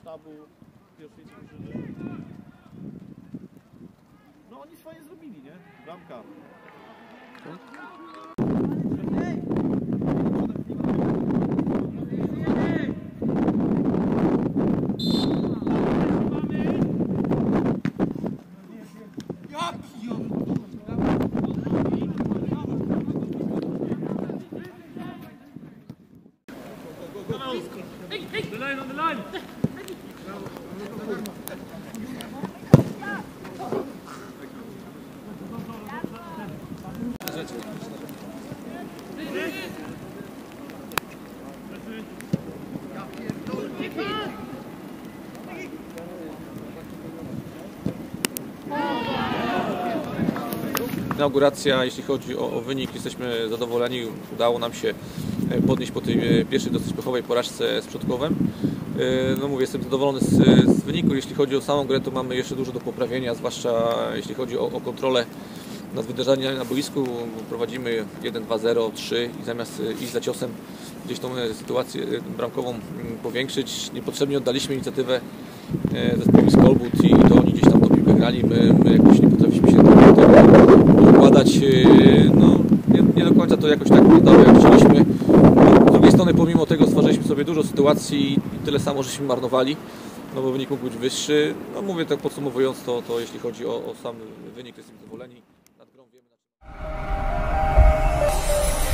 sztabu pierwszej drużyny. No oni swoje zrobili, nie? Bramka. Inauguracja, jeśli chodzi o wynik, jesteśmy zadowoleni. Udało nam się podnieść po tej pierwszej dosyć pechowej porażce z Przodkowem. No mówię, jestem zadowolony z wyniku. Jeśli chodzi o samą grę, to mamy jeszcze dużo do poprawienia, zwłaszcza jeśli chodzi o kontrolę nad wydarzeniami na boisku. Prowadzimy 1-2-0, 3 i zamiast iść za ciosem, gdzieś tą sytuację bramkową powiększyć, niepotrzebnie oddaliśmy inicjatywę zespołowi z Kolbud i to oni gdzieś tam do piłkę grali. My jakoś nie potrafiliśmy się układać. No, nie do końca to jakoś tak wyglądało, jak chcieliśmy. Z drugiej strony, pomimo tego stworzyliśmy sobie dużo sytuacji i tyle samo żeśmy marnowali, no bo wynik mógł być wyższy. No mówię tak podsumowując, to jeśli chodzi o sam wynik, to jesteśmy zadowoleni. Nad grą wiemy na